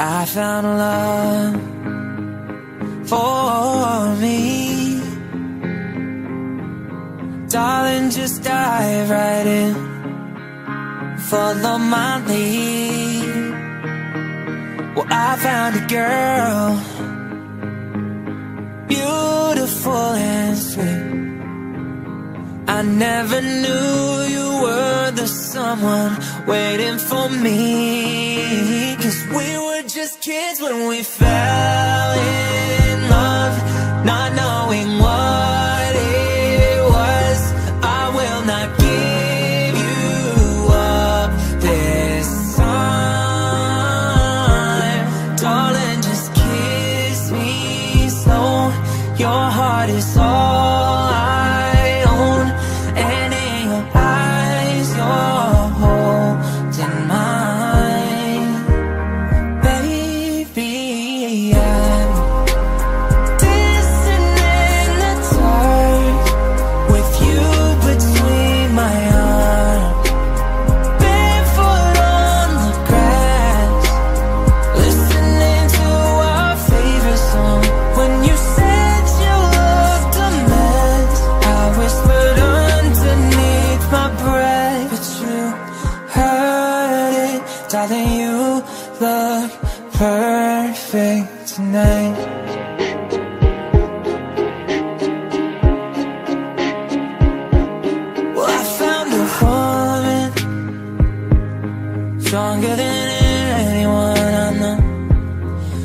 I found love for me. Darling, just dive right in, follow my lead. Well, I found a girl, beautiful and sweet. I never knew you were the someone waiting for me, 'cause we were just kids when we fell in love, not knowing what it was. I will not give you up this time. Darling, just kiss me slow. Your heart is all I own, and in your eyes you're holding mine. Darling, you look perfect tonight. Well, I found a woman stronger than anyone I know.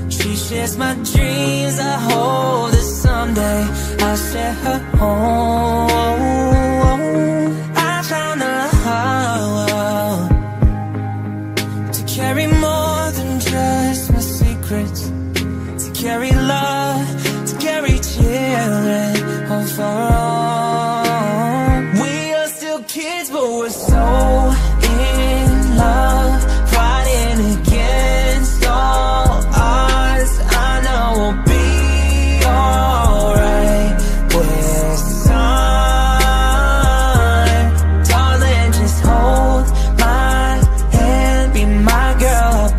She shares my dreams, I hope that someday I'll share her home. I found a love carry more than just my secrets, to carry love, to carry children home for all. We are still kids, but we're so in love, fighting against all odds. I know we'll be alright with time. Darling, just hold my hand, be my God.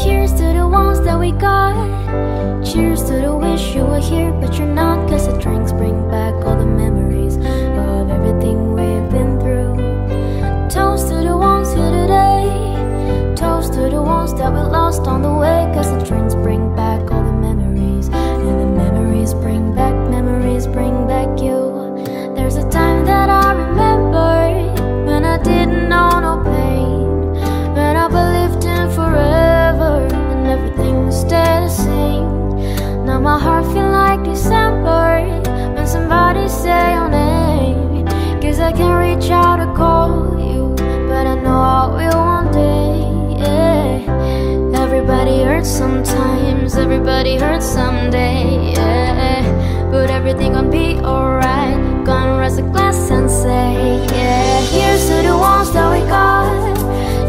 Cheers to the wish you were here, but you're not, 'cause the drinks bring back all the memories of everything we've been through. Toast to the ones here today, toast to the ones that we lost on the way, 'cause the drinks bring back all the memories, and the memories bring back you. There's a time that I remember when I didn't know no pain, when I believed in forever, everything will stay the same. Now my heart feels like December when somebody say your name, 'cause I can't reach out to call you, but I know what we want one day, yeah. Everybody hurts sometimes, everybody hurts someday, yeah. But everything gon' be alright, gonna raise a glass and say, yeah. Here's to the ones that we got,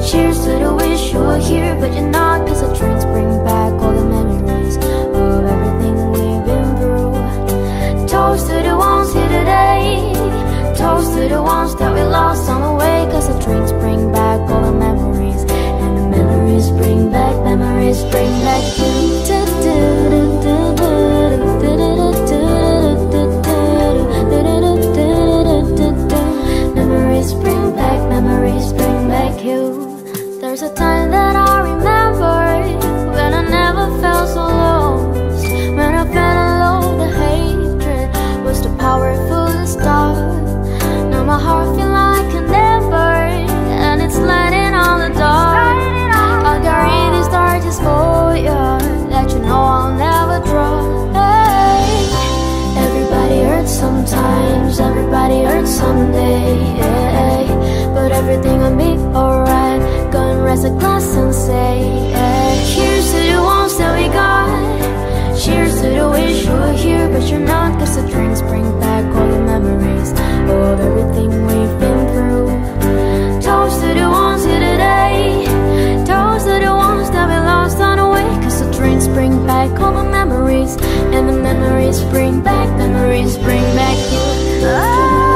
cheers to the wish you were here but you're not, cause the drinks bring back all the memories of everything we've been through. Toast to the ones here today, toast to the ones that we lost on the way, cause the drinks bring back all the memories, and the memories bring back you. Memories bring back you. There's a time that I remember when I never felt so lost, when I felt alone, the hatred was too powerful to stop. Now my heart feels like an ember, and it's lighting on the dark. I got rid of these darkest for you, that you know I'll never drop. Hey. Everybody hurts sometimes, everybody hurts someday, yeah. But everything will be alright, gonna raise a glass and say, yeah. Cheers to the ones that we got, cheers to the wish you were here but you're not, cause the drinks bring back all the memories of everything we've been through. Toast to the ones here today, toast to the ones that we lost on the way, cause the drinks bring back all the memories, and the memories bring back you. Oh.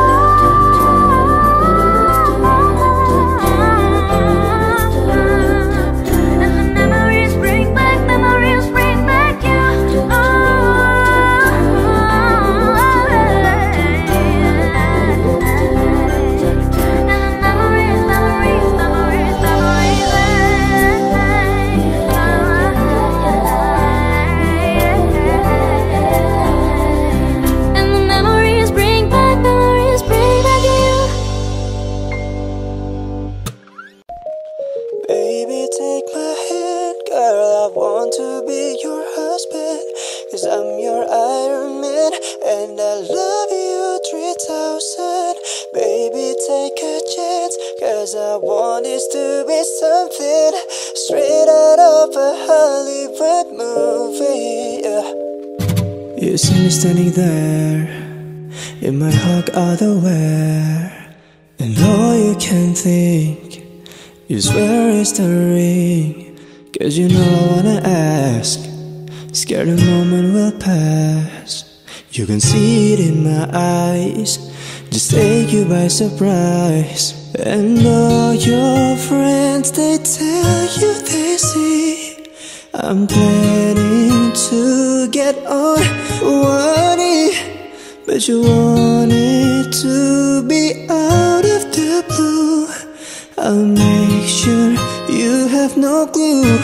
You see me standing there in my hug outerwear, and all you can think is where is the ring? Cause you know I wanna ask, scared the moment will pass. You can see it in my eyes, just take you by surprise. And all your friends, they tell you they see I'm planning to get on one day, but you wanted to be out of the blue. I'll make sure you have no clue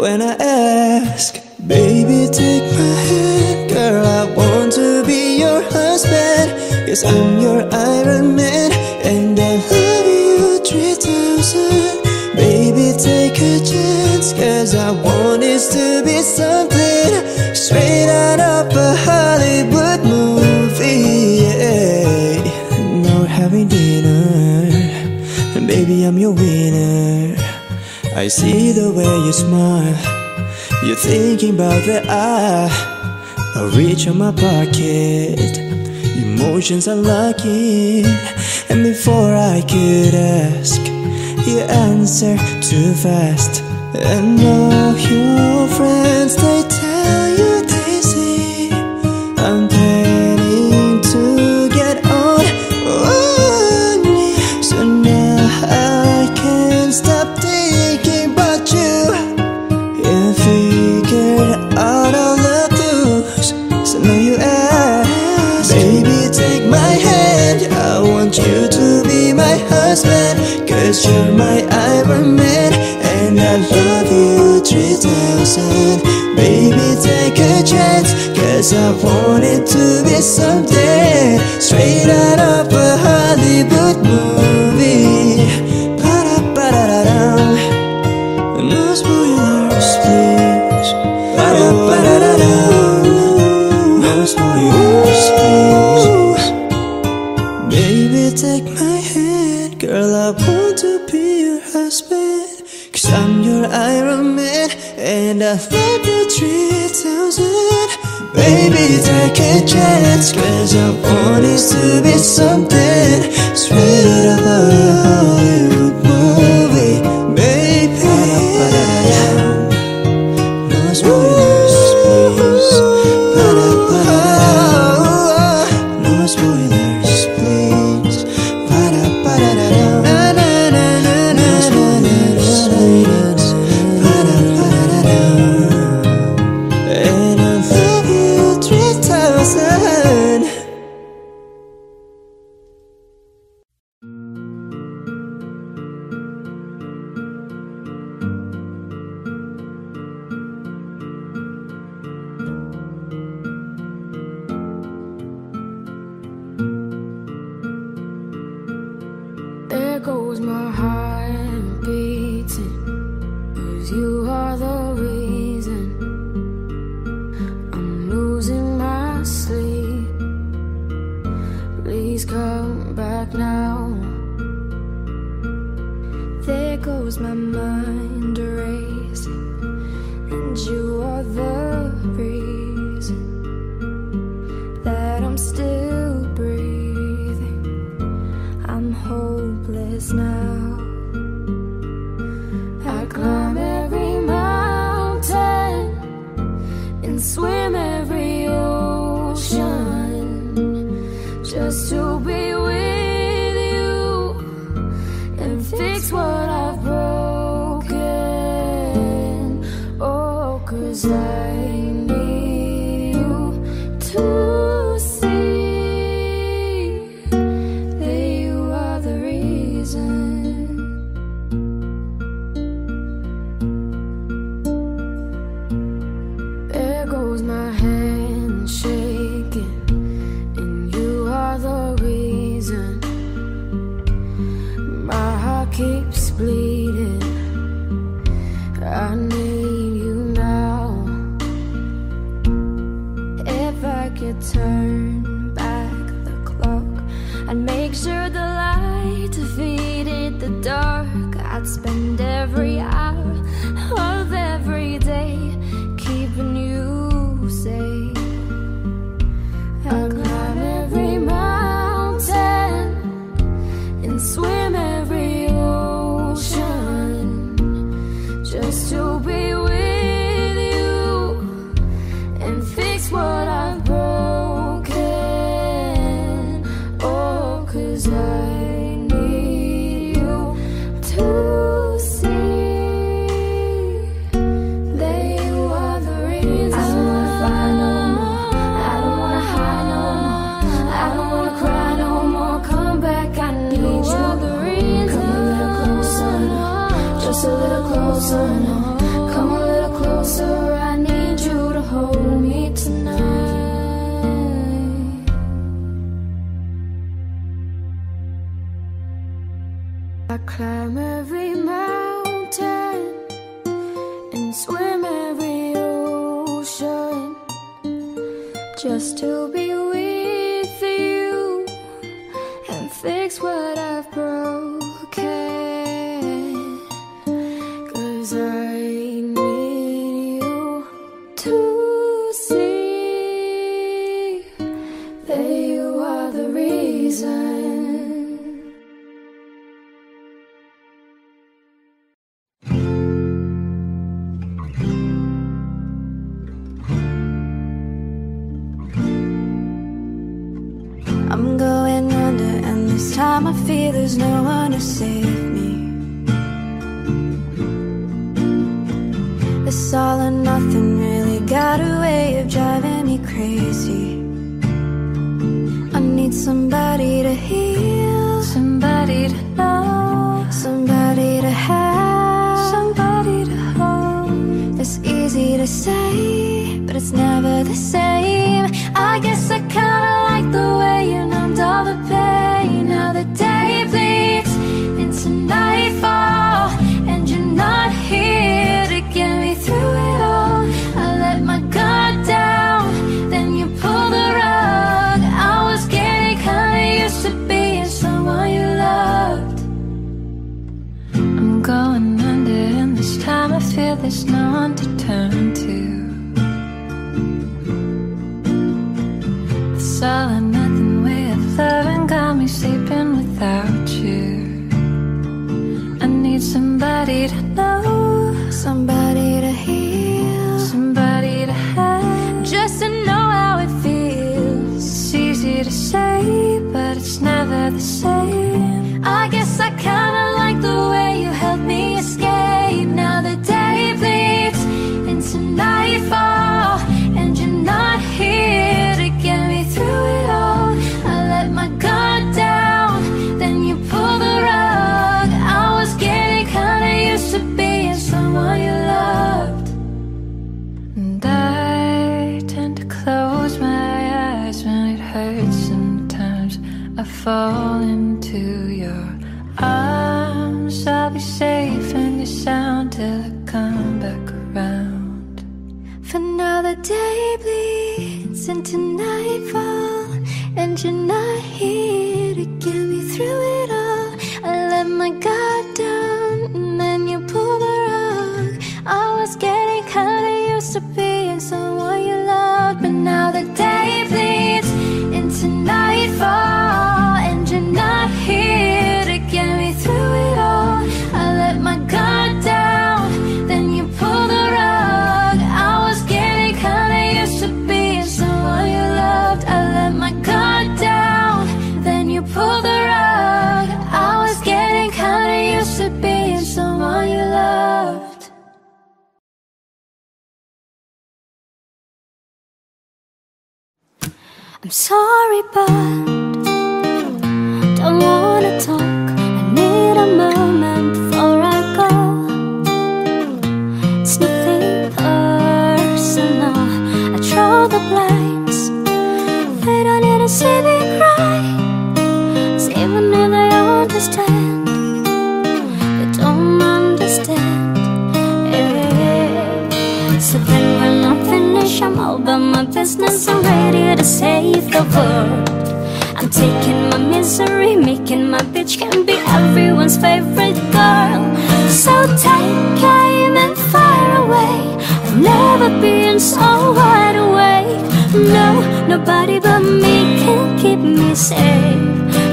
when I ask. Baby, take my hand, girl, I want to be your husband. Yes, I'm your Iron Man, and I love you 3,000. Baby, take a chance, cause I want this to be something straight out of a Hollywood movie, yeah. Now we're having dinner, and baby, I'm your winner. I see the way you smile, you're thinking about the I reach on my pocket, emotions are locking. And before I could ask, you answer too fast. And all your friends, they tell you they see I'm planning to get on one knee. So now I can't stop thinking about you, yeah, figured out all the blues. So now you ask, baby, take my hand, I want you to be my husband. Cause you're my Iron Man, and I love you 3,000. Baby, take a chance, cause I want it to be someday straight out of a Hollywood movie. Ba-da-ba-da-da-dum, and no spoilers, please. Ba-da-ba-da-da-dum, no spoilers, please. Baby, take my hand, girl, I want to be last bit, 'cause I'm your Iron Man, and I've loved you 3,000. Baby, take a chance, 'cause I want it to be something straight up a Hollywood movie. Baby, knows what it is, just to be with you and fix what I've broken, 'cause I need you to see that you are the reason. I feel there's no one to save me. This all or nothing really got a way of driving me crazy. I need somebody to heal, somebody to know, somebody to have, somebody to hold. It's easy to say, but it's never the same. I guess I kinda like the way you numbed all the pain. Now the day bleeds into nightfall, and you're not here to get me through it all. there's no one to turn to. This all or nothing way of loving got me sleeping without you. I need somebody to know, somebody to heal, somebody to have, just to know how it feels. It's easy to say, but it's never the same. I guess I kinda like the way you helped me escape. Now the day bleeds into nightfall, and you're not here to get me through it all. I let my guard down, then you pulled the rug. I was getting kinda used to being someone you loved, and I tend to close my eyes when it hurts. Sometimes I fall into your arms, I'll be safe and you're sound till I come back around. For now the day bleeds into nightfall, and you're not here to get me through it all. I let my guard down, and then you pulled the rug. I was getting kinda used to being someone you loved. But now the day bleeds into nightfall, and you're not here to get me through it all. I let my guard down, then you pulled the rug. I was getting kinda used to being someone you loved. I let my guard down, then you pulled the rug. I was getting kinda used to being someone you loved. I'm sorry, but don't wanna talk. I need a moment before I go. It's nothing personal. I draw the blinds, they don't need to see me cry. 'Cause even if they understand, they don't understand. So then when I'm finished, I'm all by my business. I'm ready to save the world. I'm taking my misery, making my bitch can be everyone's favorite girl. So take aim and fire away. I've never been so wide awake. No, nobody but me can keep me safe,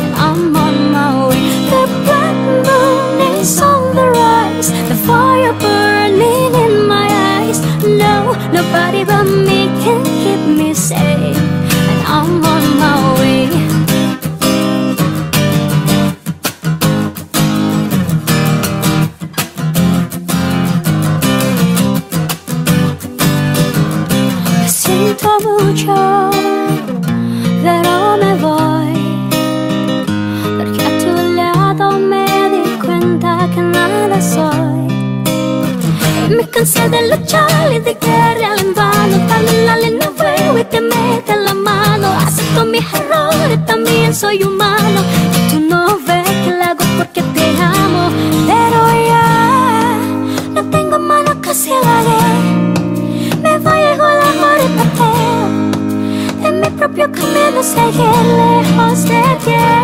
and I'm on my way. The black moon is on the rise, the fire burning in my eyes. No, nobody but me can keep me safe, and I'm on my way. Siento mucho, pero me voy, porque a tu lado me di cuenta que nada soy. Me cansé de luchar y de guerrear en vano. Tan en la lena veo y te mete la mano. Acepto mis errores, también soy humano. Y tú no ves que lo hago porque te amo. Pero ya no tengo manos casi la de. Me voy a igualar por el papel. De mi propio camino seguir lejos de ti.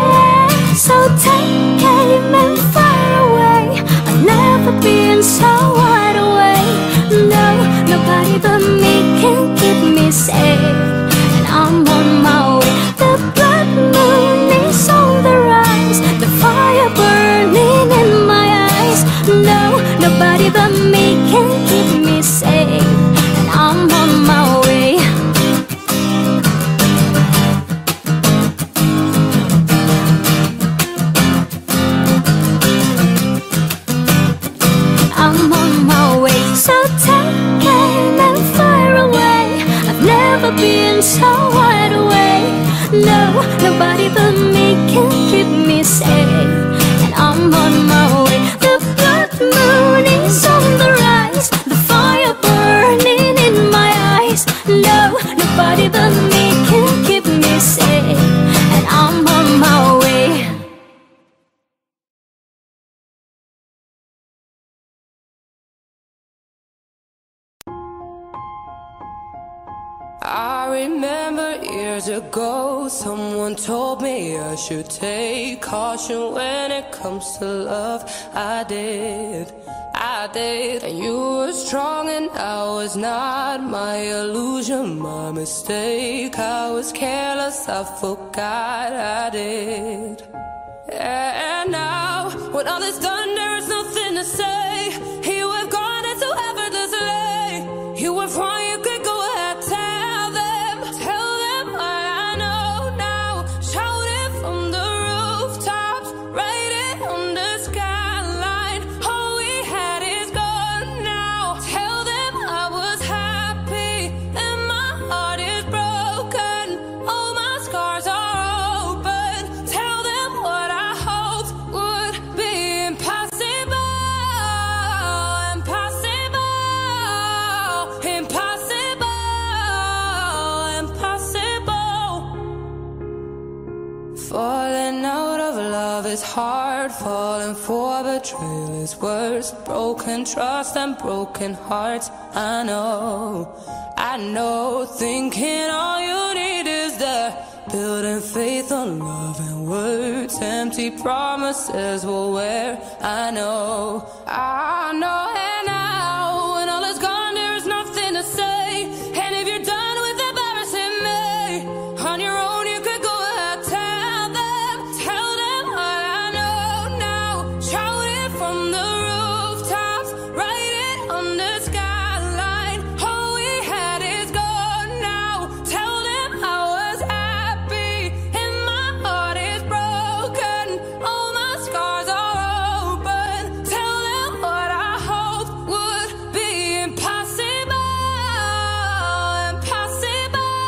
So take aim and fire away. I've never been so wide awake. No, nobody but me can keep me safe, and I'm on my way. The black moon is on the rise, the fire burning in my eyes. No, nobody but me can keep me safe, and I'm on my way. So take aim and fire away. I've never been so wide awake. No, nobody but me can keep me safe, and I'm on my way. The blood moon is on the rise, the fire burning in my eyes. No, nobody but me can keep me safe, and I'm on my way. I remember years ago, someone told me I should take caution when it comes to love. I did. I did. And you were strong and I was not. My illusion, my mistake. I was careless, I forgot I did. And now, when all is done, there is nothing to say. Here we've gone into effortlessly. You were wrong, you could go ahead, tell them what I know now. Shout it from the rooftops, write it on the skyline. All we had is gone now. Tell them I was happy and my heart is broken. All my scars are open. Tell them what I hoped would be impossible. Impossible. Impossible. Impossible. Falling out of love is hard. Falling for betrayal is worse. Broken trust and broken hearts. I know, I know. Thinking all you need is there. Building faith on love and words. Empty promises will wear. I know, I know. And now, when all is gone, there is nothing to say. And if you're done with embarrassing me, on your own you could go ahead, tell them what I know now. Shout it from the rooftops, write it on the skyline. All we had is gone now. Tell them I was happy and my heart is broken. All my scars are open. Tell them what I hoped would be impossible. Impossible.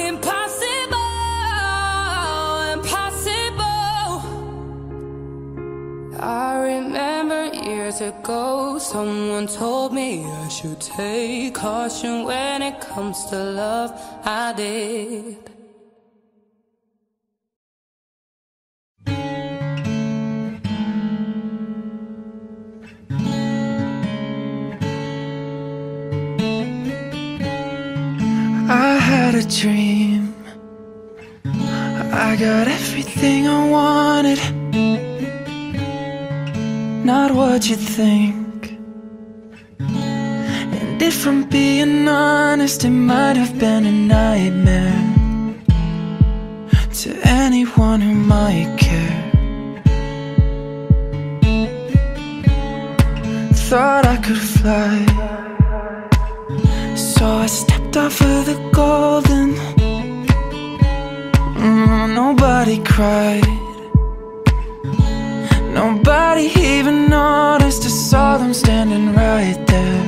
Impossible. Impossible. I remember years ago, someone told me I should take caution when it comes to love. I did. I had a dream. I got everything I wanted. Not what you think. And if I'm being honest, it might have been a nightmare to anyone who might care. Thought I could fly, so I stepped off of the golden. Nobody cried. Nobody even noticed. I saw them standing right there.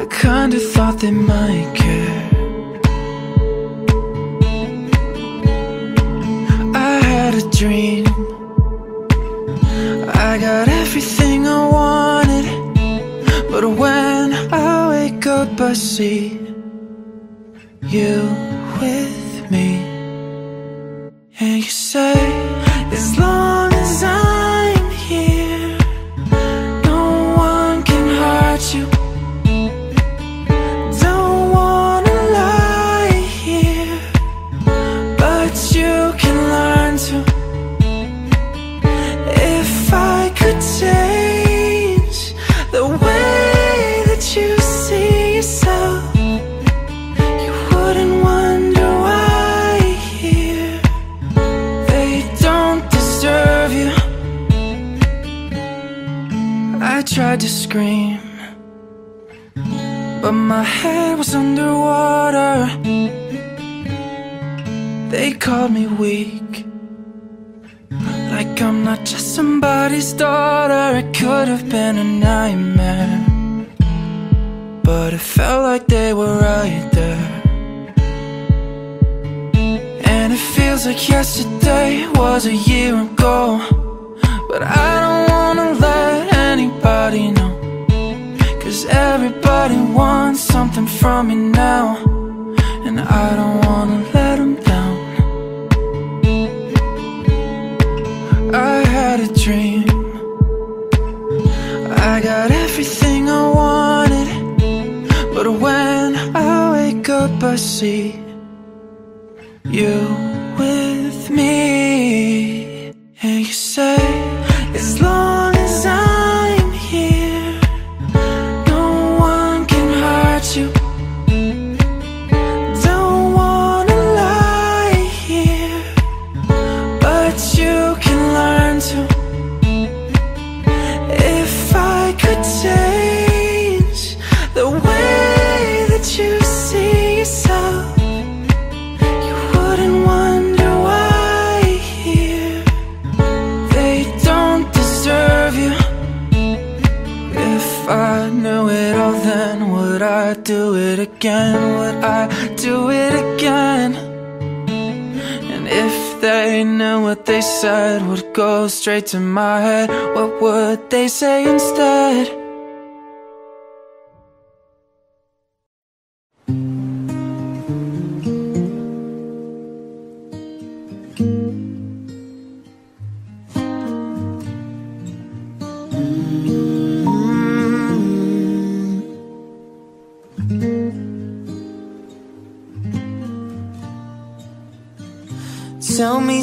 I kinda thought they might care. I had a dream. I got everything I wanted. But when I wake up, I see you with me. And you say, as long as I'm here, no one can hurt you. Don't wanna lie here, but you can learn to. If I could change the way that you see yourself, you wouldn't wonder why here they don't deserve you. I tried to scream, but my head was underwater. They called me weak, like I'm not just somebody's daughter. It could have been a nightmare, but it felt like they were right there. And it feels like yesterday was a year ago. But I don't wanna let anybody know, 'cause everybody wants something from me now. And I don't wanna let them down. I had a dream. I got everything I wanted. But when I wake up, I see you with me. And you say, as long as that you can learn to. If I could change the way that you see yourself, you wouldn't wonder why here they don't deserve you. If I knew it all then, would I do it again? Would I do it again? If they knew what they said would go straight to my head, what would they say instead? Tell me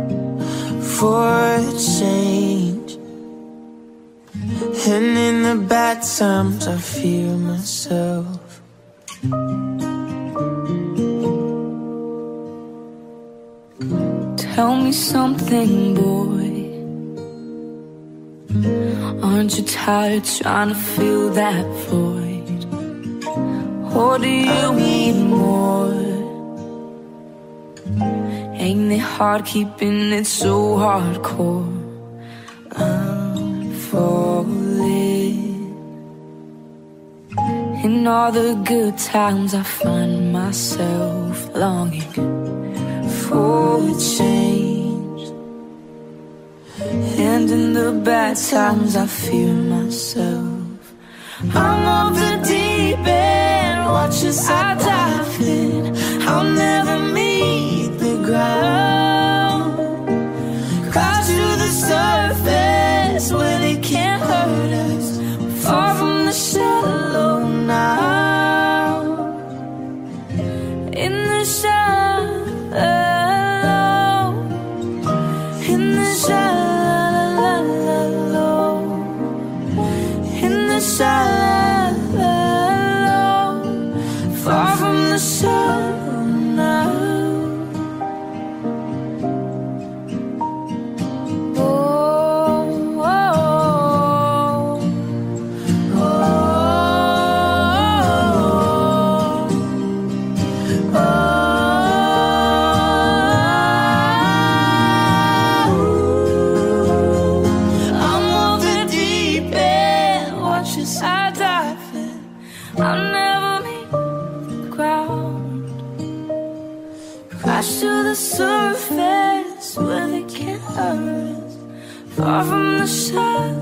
for a change, and in the bad times I fear myself. Tell me something, boy. Aren't you tired trying to fill that void? Or do you need more? Ain't it hard keeping it so hardcore? I'm falling. In all the good times I find myself longing for a change, and in the bad times I fear myself. I'm off the deep end, watch as I dive in. I'll never meet the ground, climb to the surface where they can't hurt us. We're far from the shallow now. In the shallow, in the shallow, in the shallow, far from the shallow. Far from the shallow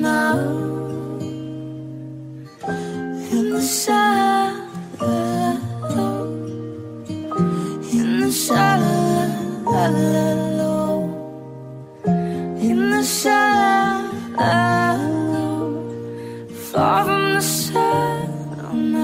now, in the shallow, in the shallow, in the shallow, far from the shallow now.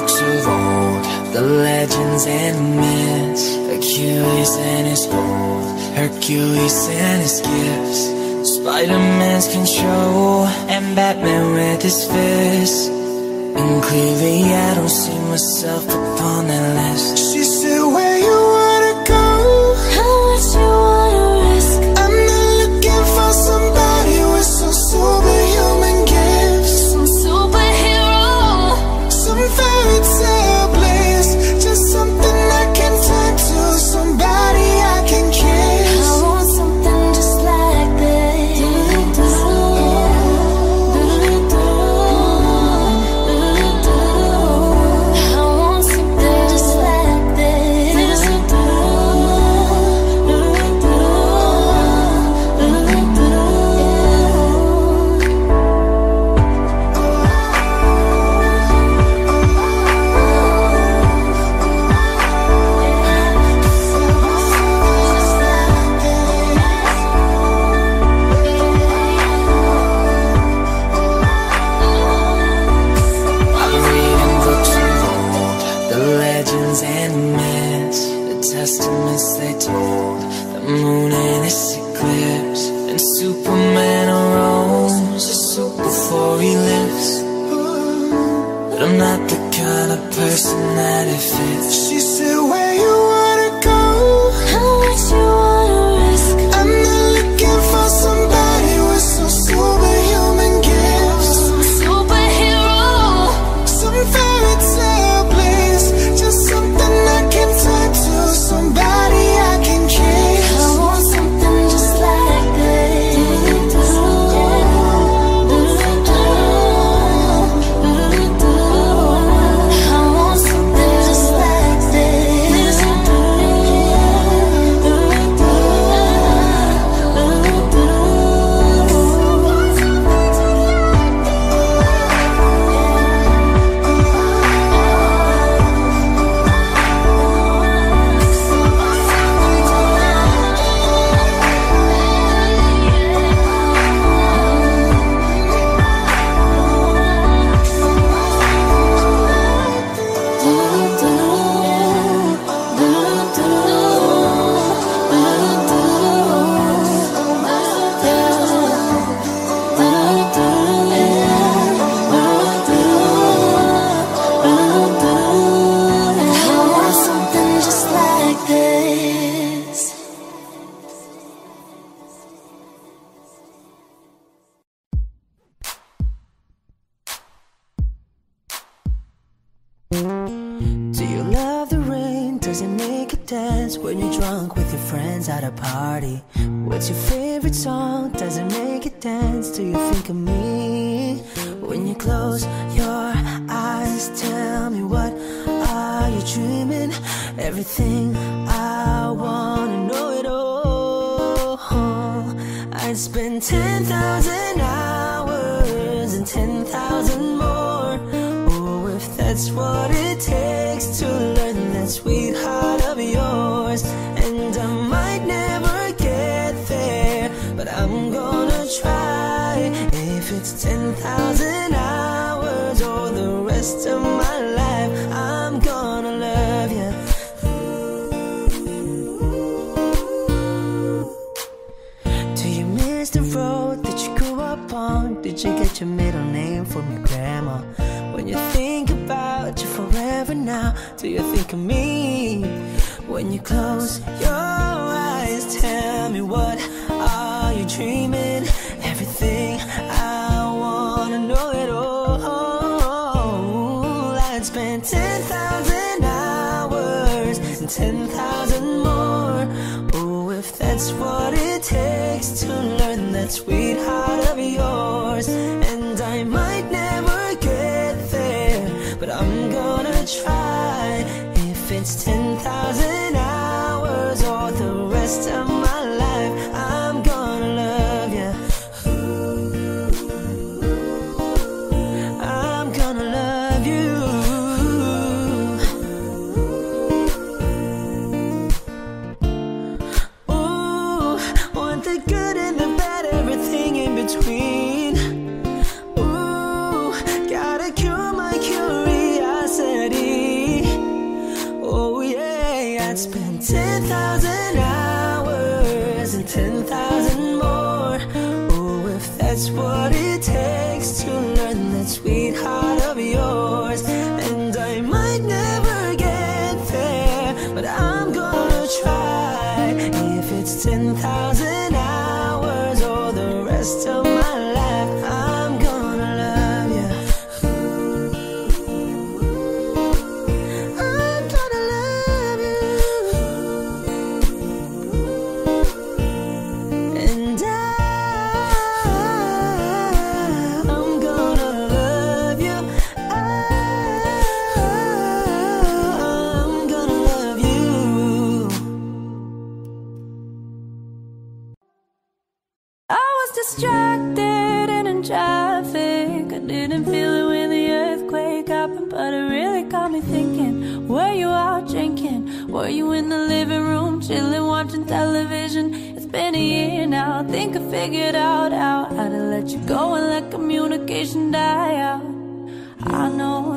Of old, the legends and myths, Achilles and his bow, Hercules and his gifts, Spider-Man's control, and Batman with his fists. And clearly I don't see myself upon that list. She said, where you wanna go, how much you wanna risk. I'm not looking for somebody with some superhuman gifts, some superhero, some fairy tale. man arose before he lives. But I'm not the kind of person that it fits. She said, where you wanna go? How much you wanna risk? I'm not looking for somebody with some superhuman gifts, superhero, some fairy tale bliss, just something I can turn to, somebody I can kiss. I want something just like this. I want something just like this. I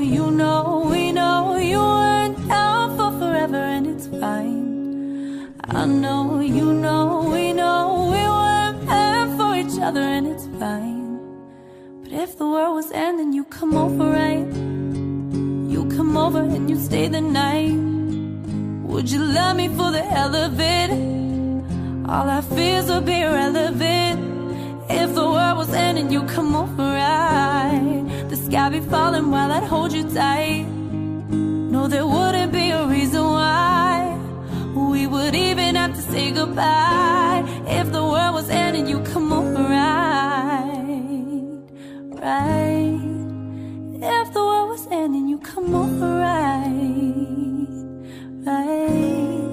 know, we know, we weren't meant for each other and it's fine. But if the world was ending, you come over, right? You come over and you stay the night. Would you love me for the hell of it? All our fears would be irrelevant. If the world was ending, you come over, right? The sky be falling while I'd hold you tight. No, there wouldn't be a reason why we would even have to say goodbye. If the world was ending, you come over, right? Right. If the world was ending, you come over, right? Right.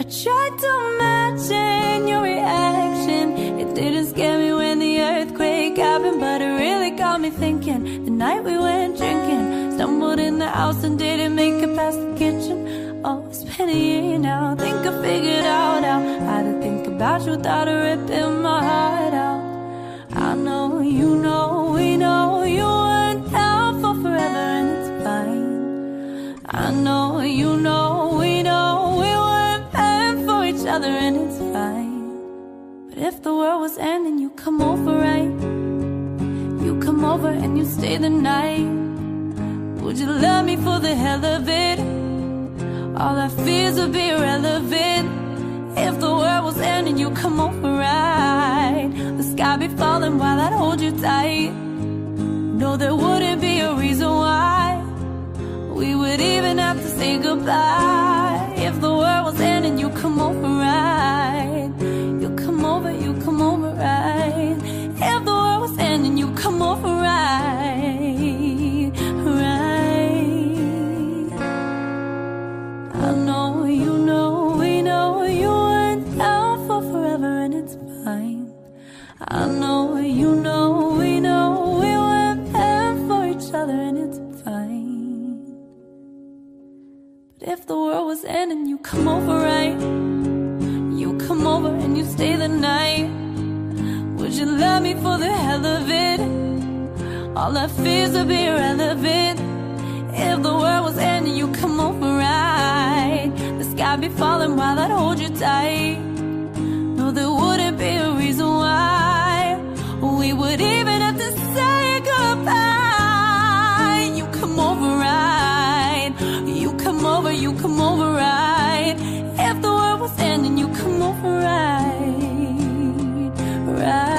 I tried to imagine your reaction. It didn't scare me when the earthquake happened, but it really got me thinking. The night we went drinking, stumbled in the house and didn't make it past the kitchen. Oh, it's been a year now. Think I figured out how to think about you without ripping my heart out. I know, you know, we know you weren't out for forever and it's fine. I know, you know, we weren't meant for each other and it's fine. But if the world was ending, you come over, right? You come over and you stay the night. Would you love me for the hell of it? All our fears would be irrelevant. If the world was ending, you come over, right? The sky be falling while I'd hold you tight. No, there wouldn't be a reason why we would even have to say goodbye. If the world was ending, you come over, right? You come over, right? If the world was ending, you come over, right? I know, you know, we know you weren't down for forever and it's fine. I know, you know, we weren't meant for each other and it's fine. But if the world was ending, you come over, right? You come over and you stay the night. Would you love me for the hell of it? All our fears would be irrelevant. If the world was ending, you come over, right? The sky be falling while I'd hold you tight. No, there wouldn't be a reason why we would even have to say goodbye. You come over, right? You come over, right? If the world was ending, you come over, right? Right.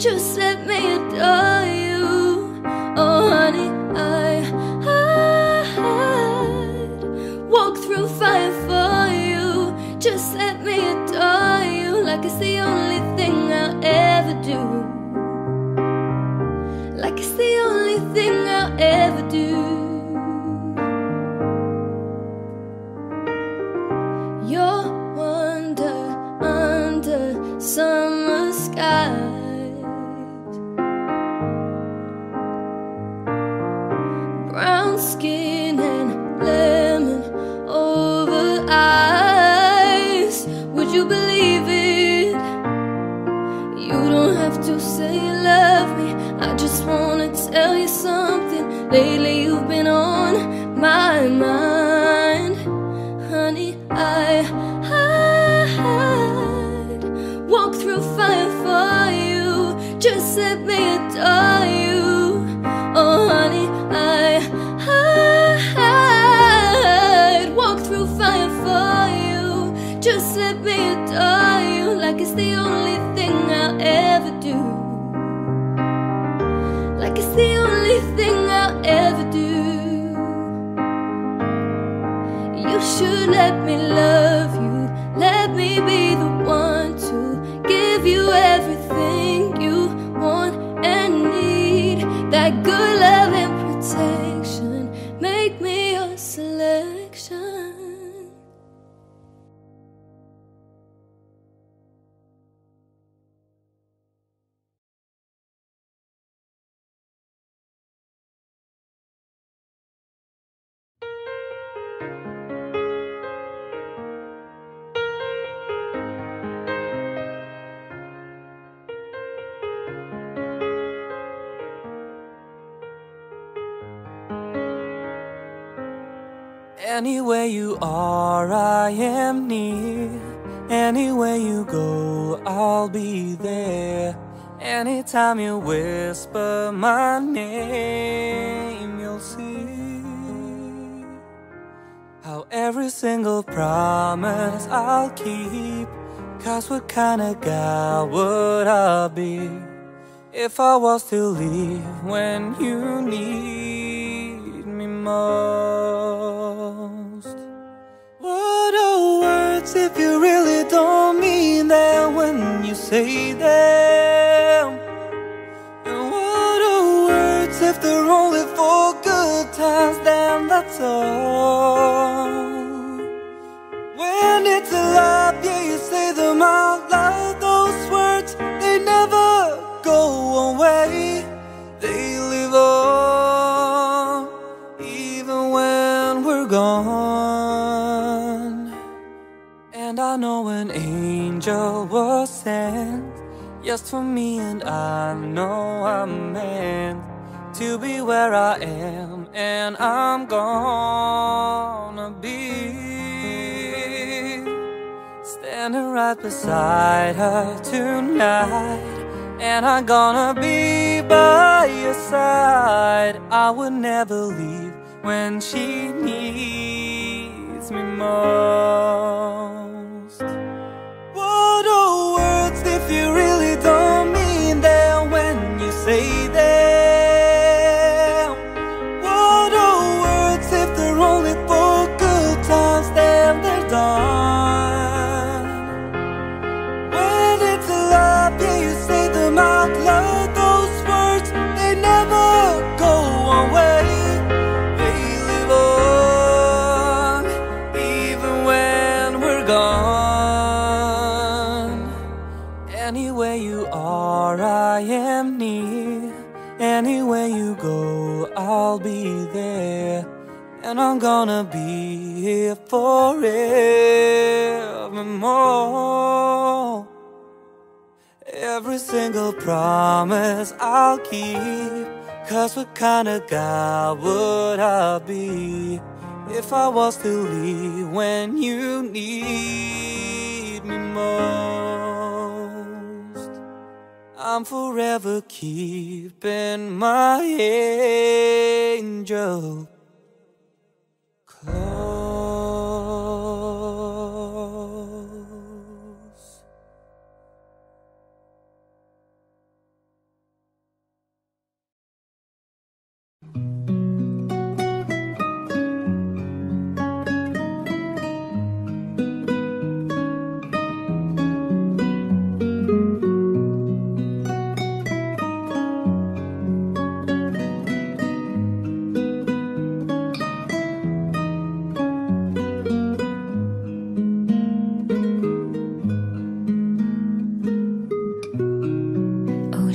Just let me adore you like it's the only thing do. Like it's the only thing I'll ever do. You should let me love you, let me be the one to give you everything you want and need. That good love and protection, make me your selection. Anywhere you are, I am near. Anywhere you go, I'll be there. Anytime you whisper my name, you'll see how every single promise I'll keep. 'Cause what kind of guy would I be if I was to leave when you need me more? What are words if you really don't mean them when you say them? And what are words if they're only for good times? Then that's all. When it's alive, yeah, you say them out loud. Those words, they never go away. They live on, even when we're gone. And I know an angel was sent just for me, and I know I'm meant to be where I am, and I'm gonna be standing right beside her tonight, and I'm gonna be by your side. I would never leave when she needs me more. What are words if you really don't mean them when you say them? What are words if they're only for good times? Then they're done. When it's alive, yeah, you say them out loud. Those words, they never go away. They live on, even when we're gone. Anywhere you are, I am near. Anywhere you go, I'll be there. And I'm gonna be here forevermore. Every single promise I'll keep. 'Cause what kind of guy would I be if I was to leave when you need me more? I'm forever keeping my angel close.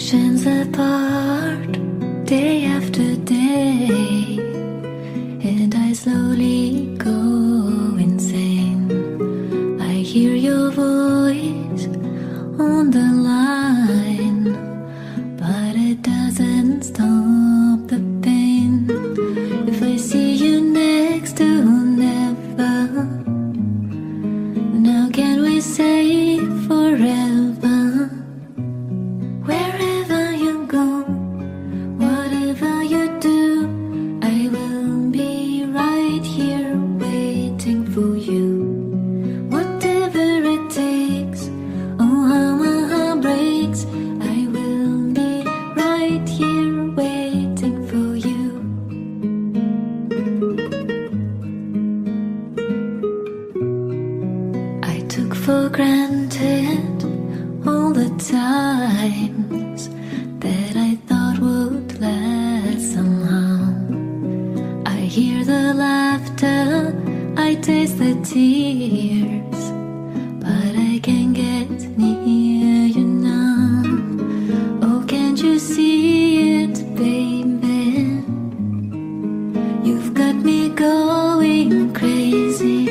Oceans apart, day after day, and I slowly go insane. I hear your voice on the line, but it doesn't stop the pain. If I see you next to never, now can we say forever? For you, whatever it takes. times that I thought would last somehow. I hear the laughter, I taste the tears, but I can't get near you now. Oh, can't you see it, baby? You've got me going crazy.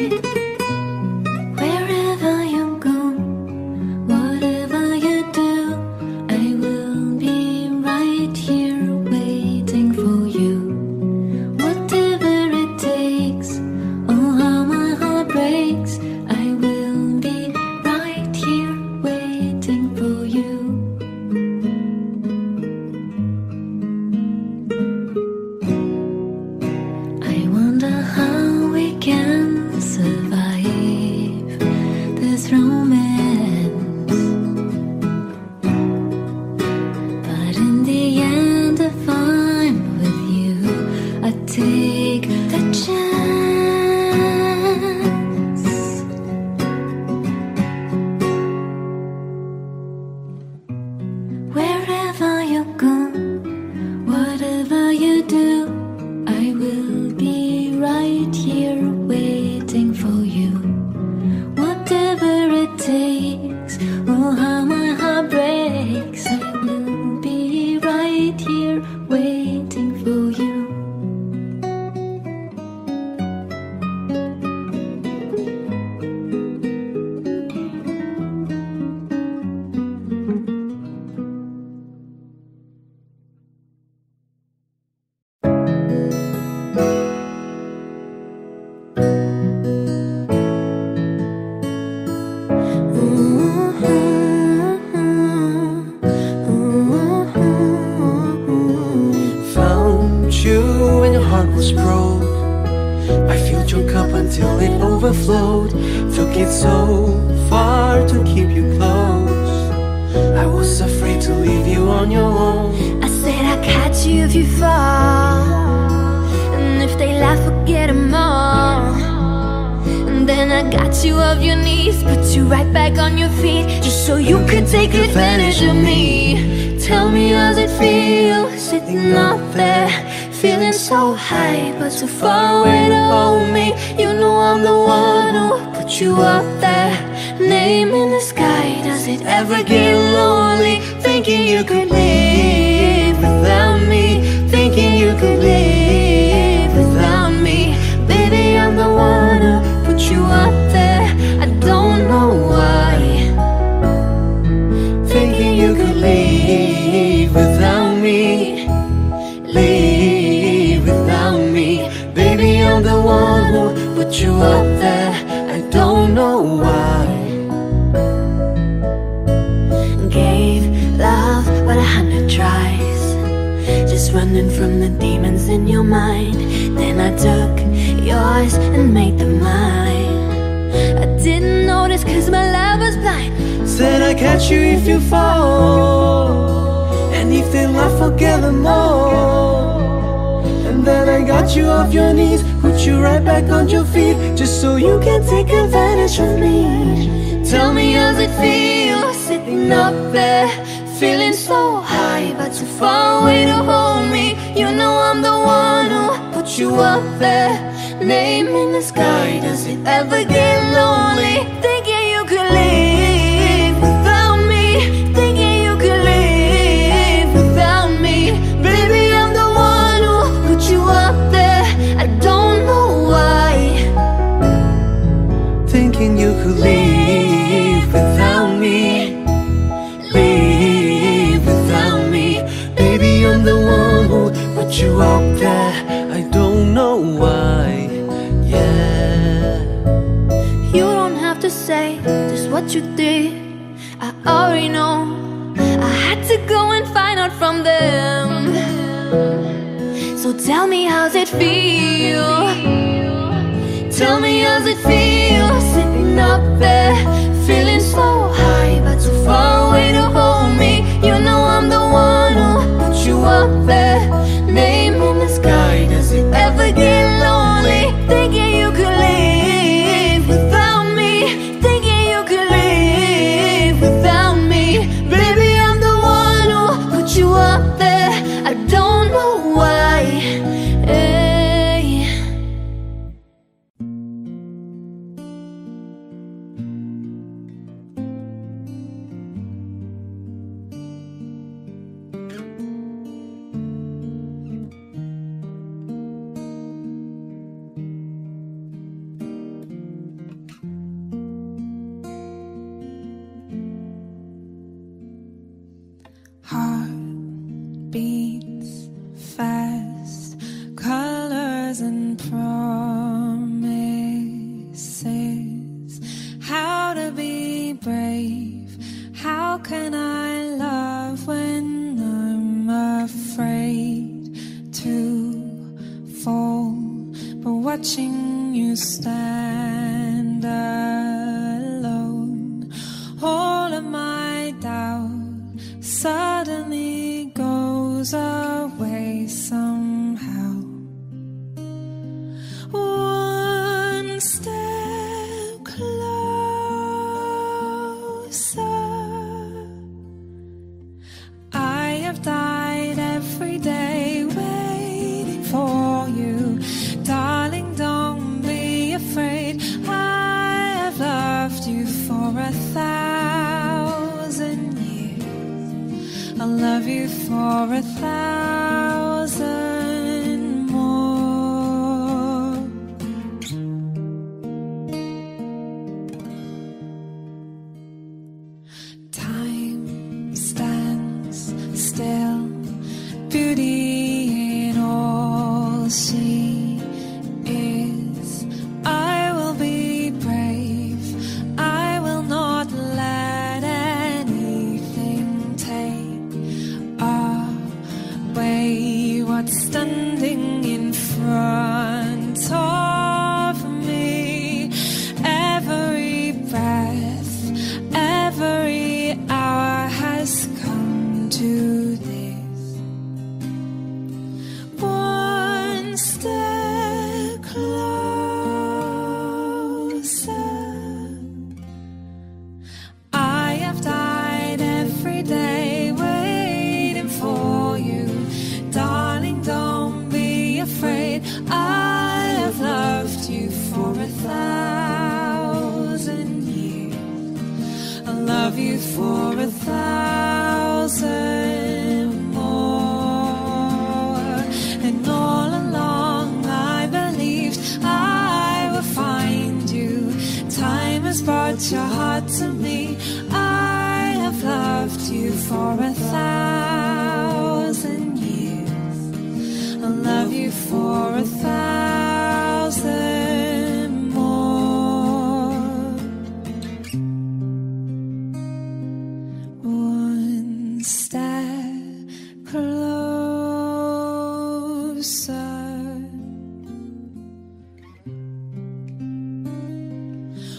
Take the chance. Wherever you go, whatever you do, I will be right here waiting for you. Whatever it takes, oh how my heart breaks, I will be right here waiting for you. Till it overflowed, took it so far to keep you close. I was afraid to leave you on your own. I said I'll catch you if you fall, and if they laugh, forget them all. And then I got you off your knees, put you right back on your feet, just so you could take advantage of me. Tell me, how's it feel sitting up there, feeling so high, but so far away to hold me? You know I'm the one who put you up there, name in the sky. Does it ever get lonely, thinking you could live without me, thinking you could live without me? Baby, I'm the one who put you up there, I don't know why, thinking you could live without me, live without me. Baby, I'm the one who put you up there, I don't know why. Gave love but 100 tries, just running from the demons in your mind. Then I took yours and made them mine. I didn't notice cause my love was blind. Said I'd catch you if you fall, and if they laugh, forget them all. And then I got you off your knees, put you right back on your feet, just so you can take advantage of me. Tell me, how's it feel sitting up there, feeling so high but so far away to hold me? You know I'm the one who put you up there, name in the sky. Does it ever get lonely, thinking you could live without me, thinking you could live without me? Baby, I'm the one who put you up there, I don't know why, thinking you could live without me, live without me. Baby, I'm the one who put you up there, I don't know why. Say just what you did, I already know. I had to go and find out from them. So tell me, how's it feel? Tell me, how's it feel sitting up there, feeling so high but so far away to hold me? You know I'm the one who put you up there, name in the sky. Does it ever get lonely, thinking you could live without, thinking you could live without me? Baby, I'm the one suddenly goes away somehow. One step closer. I have died every day waiting for you. Darling, don't be afraid. I have loved you for 1,000 years. I'll love you for 1,000 more. Time stands still, beauty in all she is. I will be brave, I will not let anything take away what's standing in front of me. Every breath, every hour has come to this. Step closer. I have died every day waiting for you. Darling, don't be afraid. I have loved you for 1,000 years. I'll love you for 1,000 more. And all brought your heart to me. I have loved you for 1,000 years. I'll love you for 1,000 more.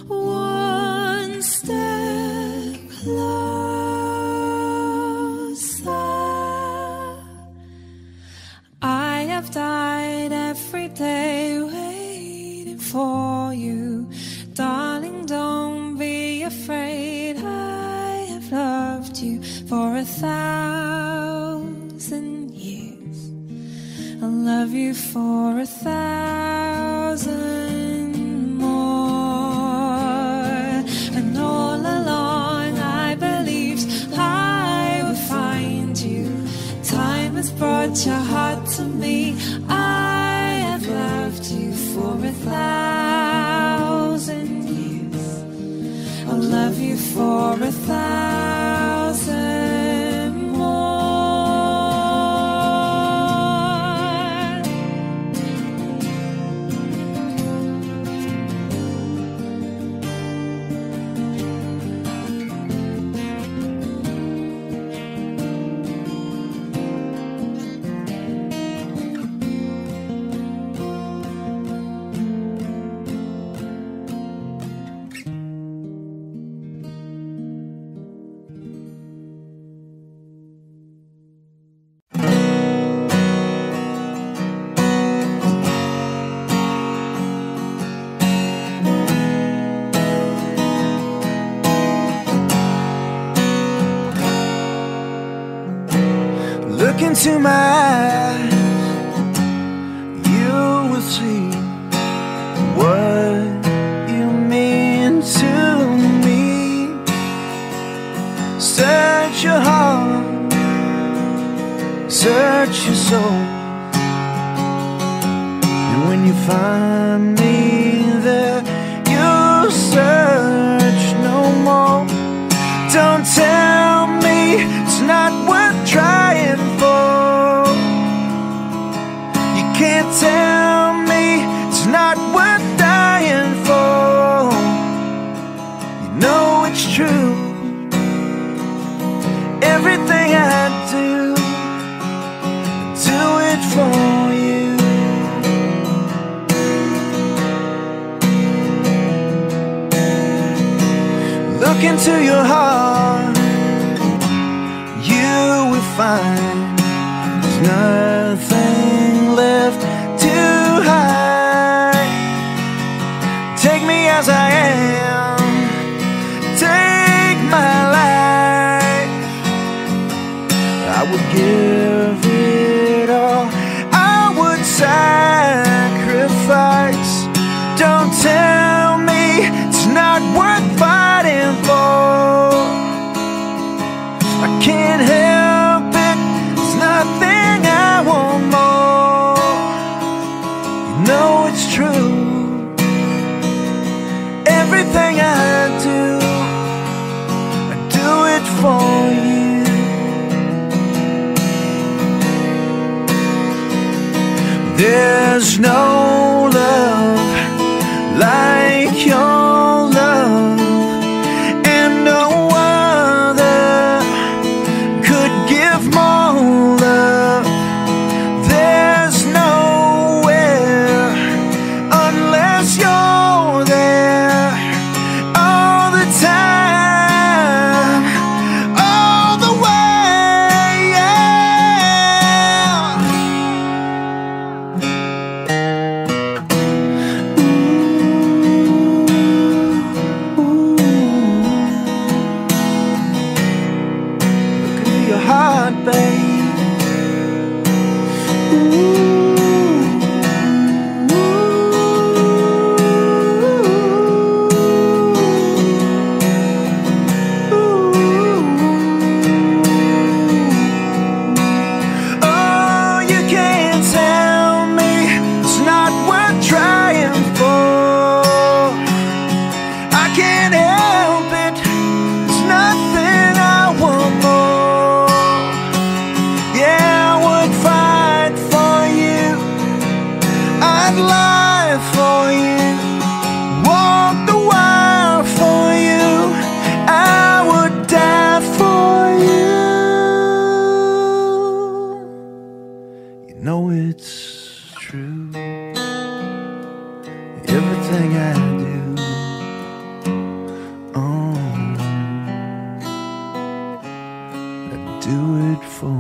One step closer. I've died every day waiting for you. Darling, don't be afraid. I have loved you for 1,000 years. I'll love you for 1,000 more. And all along I believed I would find you. Time has brought your heart to me. I have loved you for 1,000 years. I'll love you for 1,000. Look into my eyes, you will see what you mean to me. Search your heart, search your soul, and when you find me there, you'll search no more. Don't tell me it's not worth trying for. Can't tell me it's not worth dying for. You know it's true. Everything I do it for you. Look into your heart, you find there's nothing left to hide. Take me as I am, take my life. I would give it all, I would sacrifice. Don't tell me it's not worth fighting for. I can't help it, there's nothing I want more. You know it's true, everything I do it for you. There's no love like yours, babe. Ooh, ooh, ooh. Oh, you can't tell me it's not worth trying for. I can't help it, there's nothing I want more. I'd lie for you, walk the wire for you, I would die for you. You know it's true, everything I do, I do it for you.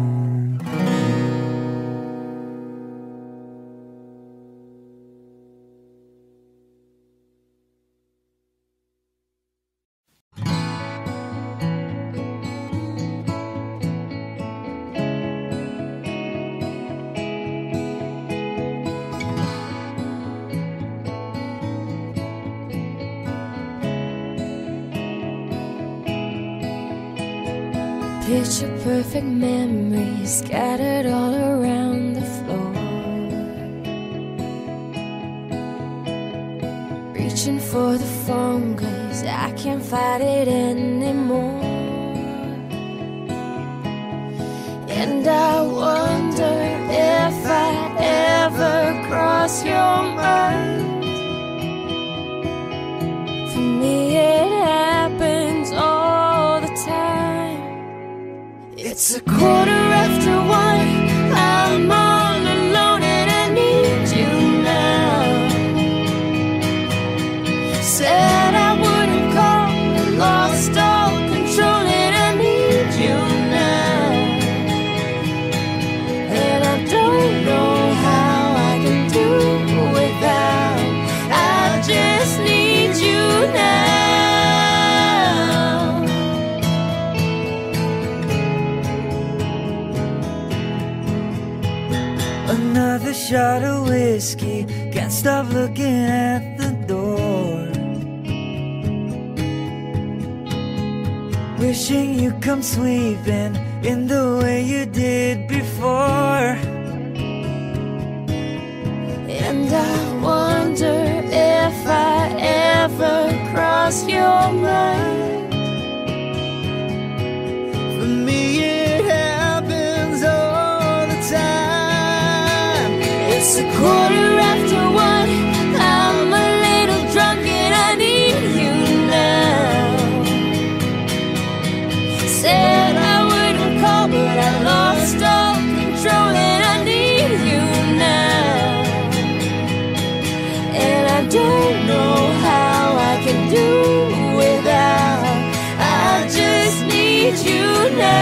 Picture perfect memories scattered all around the floor, reaching for the phone 'cause I can't fight it anymore. And I wonder if I ever cross your mind. For me it happens all the time. It's a 1:15. I'm all alone and I need you now. Said I wouldn't call, I lost all control and I need you now. And I don't know how I can do without. I just need you now. Another shot of whiskey, can't stop looking at the door, wishing you'd come sweeping in the way you did before. And I wonder if I ever crossed your mind. For me it happens all the time. It's 1:15. I'm a little drunk and I need you now. Said I wouldn't call, but I lost all control and I need you now. And I don't know how I can do without. I just need you now.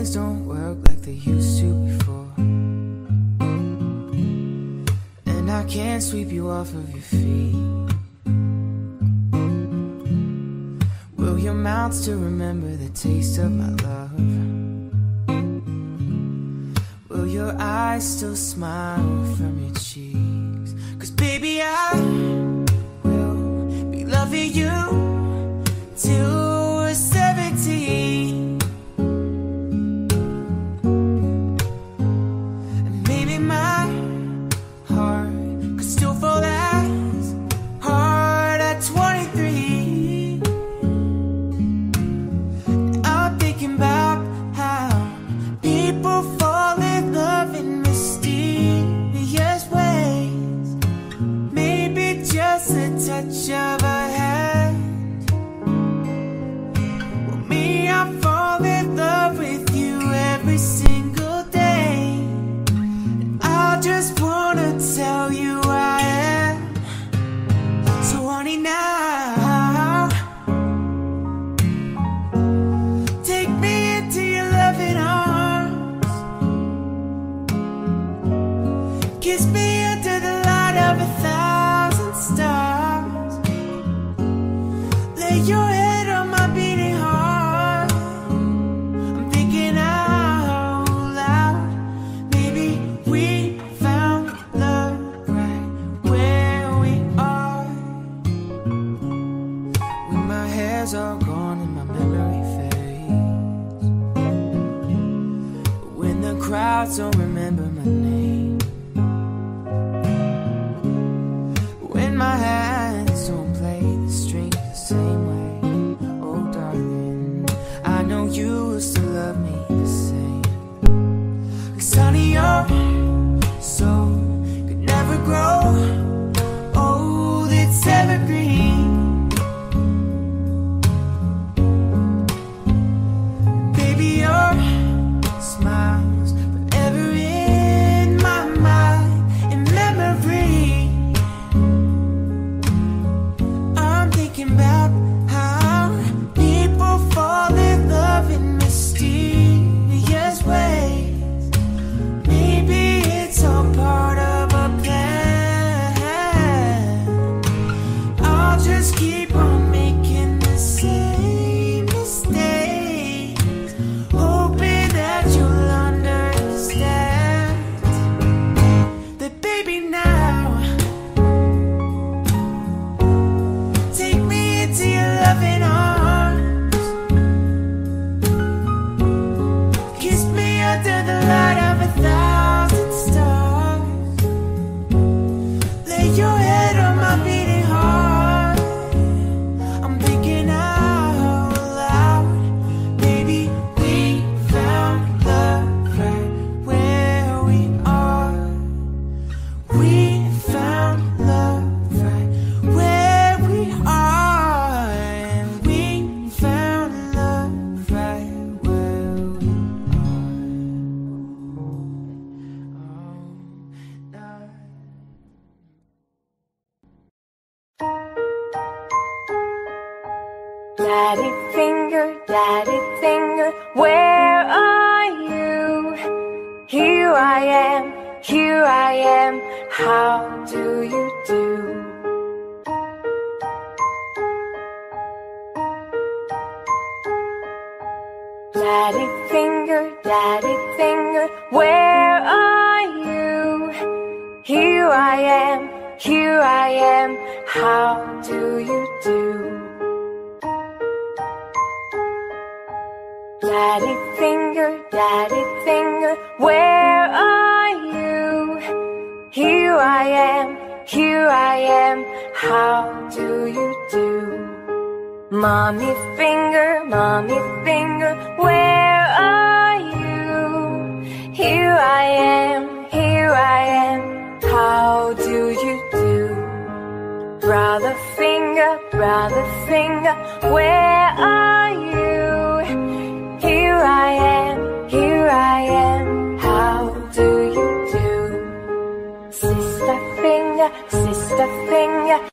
lines don't work like they used to before, and I can't sweep you off of your feet. Will your mouth still remember the taste of my love? Will your eyes still smile from your cheeks? 'Cause baby, I will be loving you till we're 70. And maybe my heart could still fall as hard at 23. I'm thinking about how people fall in love in mysterious ways. Maybe just a touch of a hand. Me, I fall in love with you every single day. I just wanna tell you I am. So honey, now take me into your loving arms. Kiss me under the light of 1,000 stars. Lay your head on my beating heart. All gone and my memory fades, when the crowds don't remember my name, when my hands don't play the strings the same way. Oh darling, I know you will still love me the same. 'Cause honey, your soul could never grow old, it's evergreen. Smiles forever in my mind and memory. I'm thinking about how people fall in love in mysterious ways. Maybe it's all part of a plan. I'll just keep on making the same mistake. Daddy finger, where are you? Here I am, how do you do? Daddy finger, where are you? Here I am, how do you do? Daddy finger, where are you? Here I am, how do you do? Mommy finger, where are you? Here I am, how do you do? Brother finger, where are you? Here I am, how do you do? Sister finger,